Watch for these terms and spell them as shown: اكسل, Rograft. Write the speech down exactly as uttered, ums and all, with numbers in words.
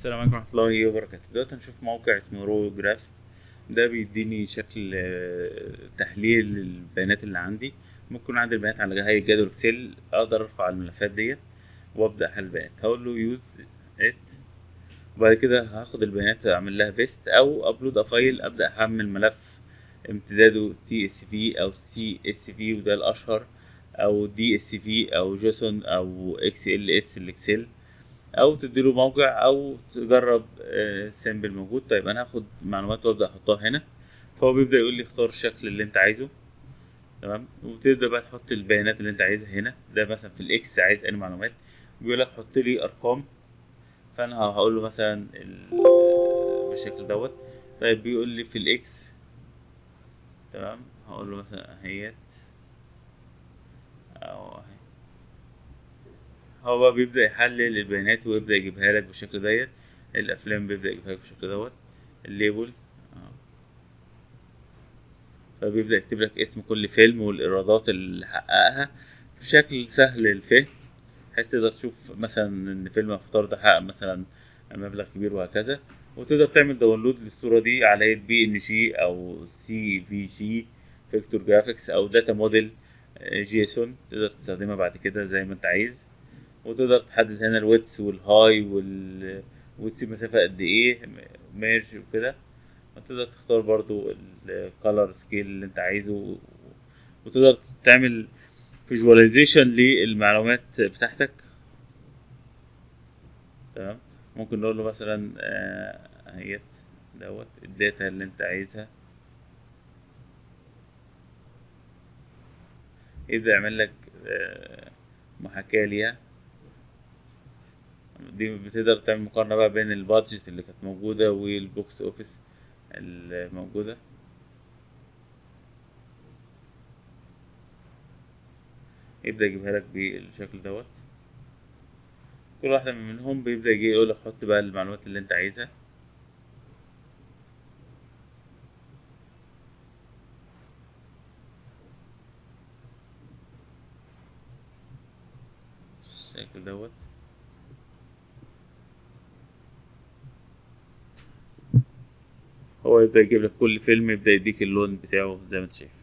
السلام عليكم ورحمة الله وبركاته. دلوقتي هنشوف موقع اسمه روجرافت. ده بيديني شكل تحليل البيانات اللي عندي. ممكن عندي البيانات على هيئة جدول اكسل، اقدر ارفع الملفات ديت وابدا احلل البيانات. هقول له يوز ات، وبعد كده هاخد البيانات اعمل لها بيست او ابلود افايل، ابدا احمل ملف امتداده تي اس في او سي اس في، وده الاشهر، او دي اس في او جيسون او اكس ال اس الاكسل، او تديله موقع او تجرب سامبل موجود. طيب انا هاخد معلومات وابدا احطها هنا، فهو بيبدا يقول لي اختار الشكل اللي انت عايزه، تمام، وبتبدا بقى تحط البيانات اللي انت عايزها هنا. ده مثلا في الاكس عايز اي معلومات، بيقول لك حط لي ارقام، فانا هقول له مثلا بالشكل دوت. طيب بيقول لي في الاكس، تمام، هقول له مثلا اهيت، او اهي. هو بيبدأ يحلل البيانات ويبدأ يجيبها لك بالشكل ديت. الأفلام بيبدأ يجيبها لك بالشكل دوت، الليبل، فبيبدأ يكتب لك اسم كل فيلم والإيرادات اللي حققها في شكل سهل للفهم، بحيث تقدر تشوف مثلا إن فيلم الفطار ده حقق مثلا مبلغ كبير وهكذا، وتقدر تعمل داونلود للصورة دي على يد بي إن جي أو سي في جي فيكتور جرافيكس أو داتا موديل جيسون، تقدر تستخدمها بعد كده زي ما أنت عايز. وتقدر تحدد هنا الويتس والهاي وال وتسيب مسافة قد ايه، ميرج وكده، وتقدر تختار برضو الكالر سكيل اللي انت عايزه، وتقدر تعمل فيجواليزيشن للمعلومات بتاعتك، تمام. ممكن نقول له مثلا اهيت دوت الداتا اللي انت عايزها، يبدأ يعمل لك محاكاة ليها. دي بتقدر تعمل مقارنة بقى بين البادجت اللي كانت موجودة والبوكس اوفيس الموجودة. يبدأ يجيبها لك بالشكل دوت. كل واحدة منهم بيبدأ يجي يقولك حط بقى المعلومات اللي انت عايزها. الشكل دوت. هو يبدأ يجيب لك كل فيلم، يبدأ يديك اللون بتاعه زي ما انت شايف.